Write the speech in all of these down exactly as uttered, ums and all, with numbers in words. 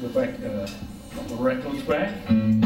go back uh, on the record track. And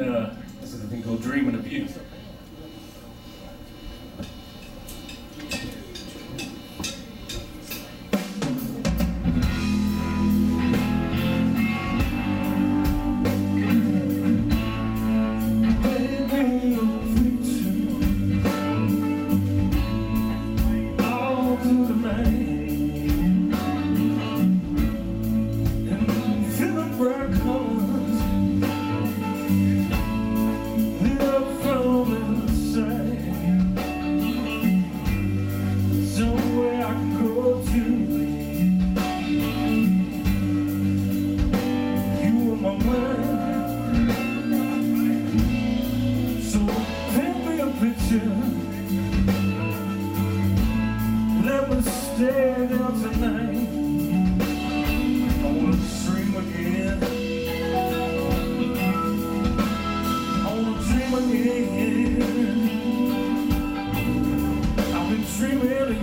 uh, this is a thing called Dreaming Of You. Stay down tonight. I wanna dream again. I wanna dream again. I've been dreaming of you.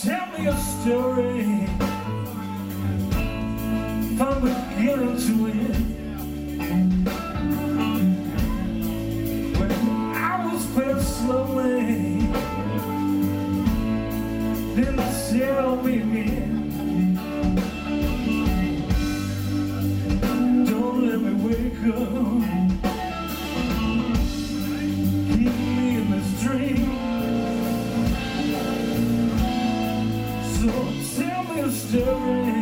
Tell me a story from beginning to end, when hours pass slowly, then tell me again. Don't let me wake up. Keep me in this dream. So tell me a story.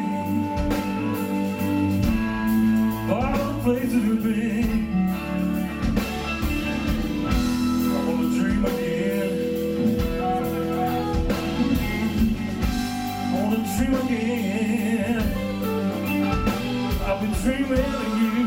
Places we've been. I wanna dream again. I wanna dream again. I've been dreaming of you.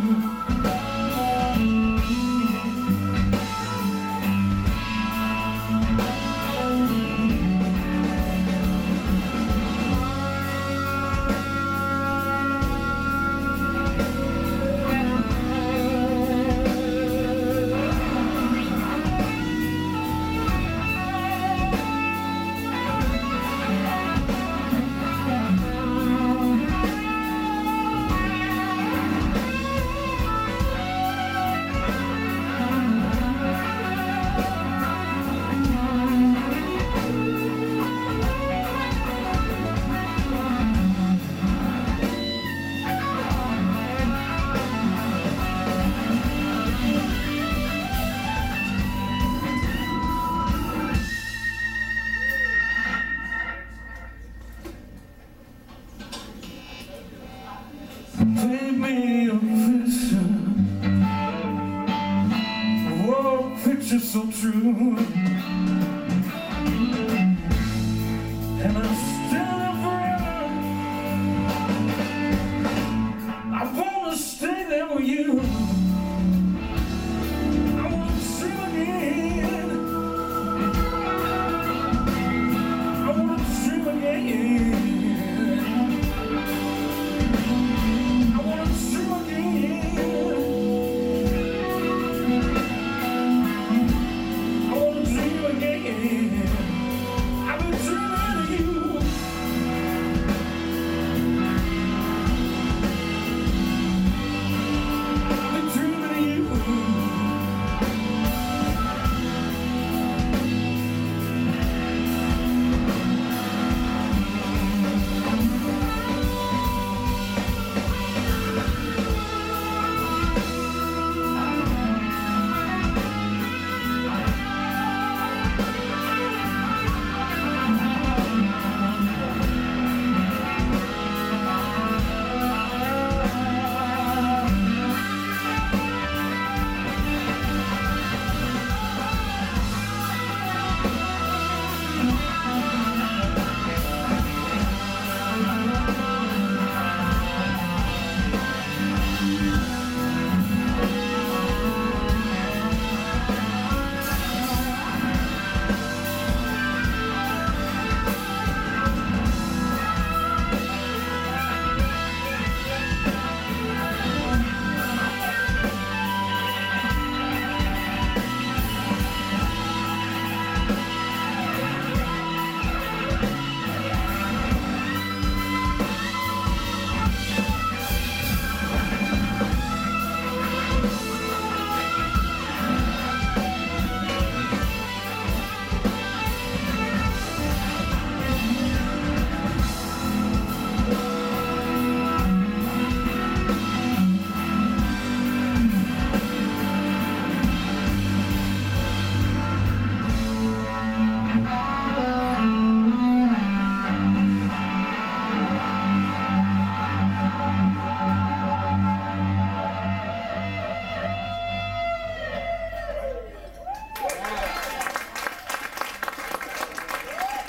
Paint me a picture, oh, a picture so true.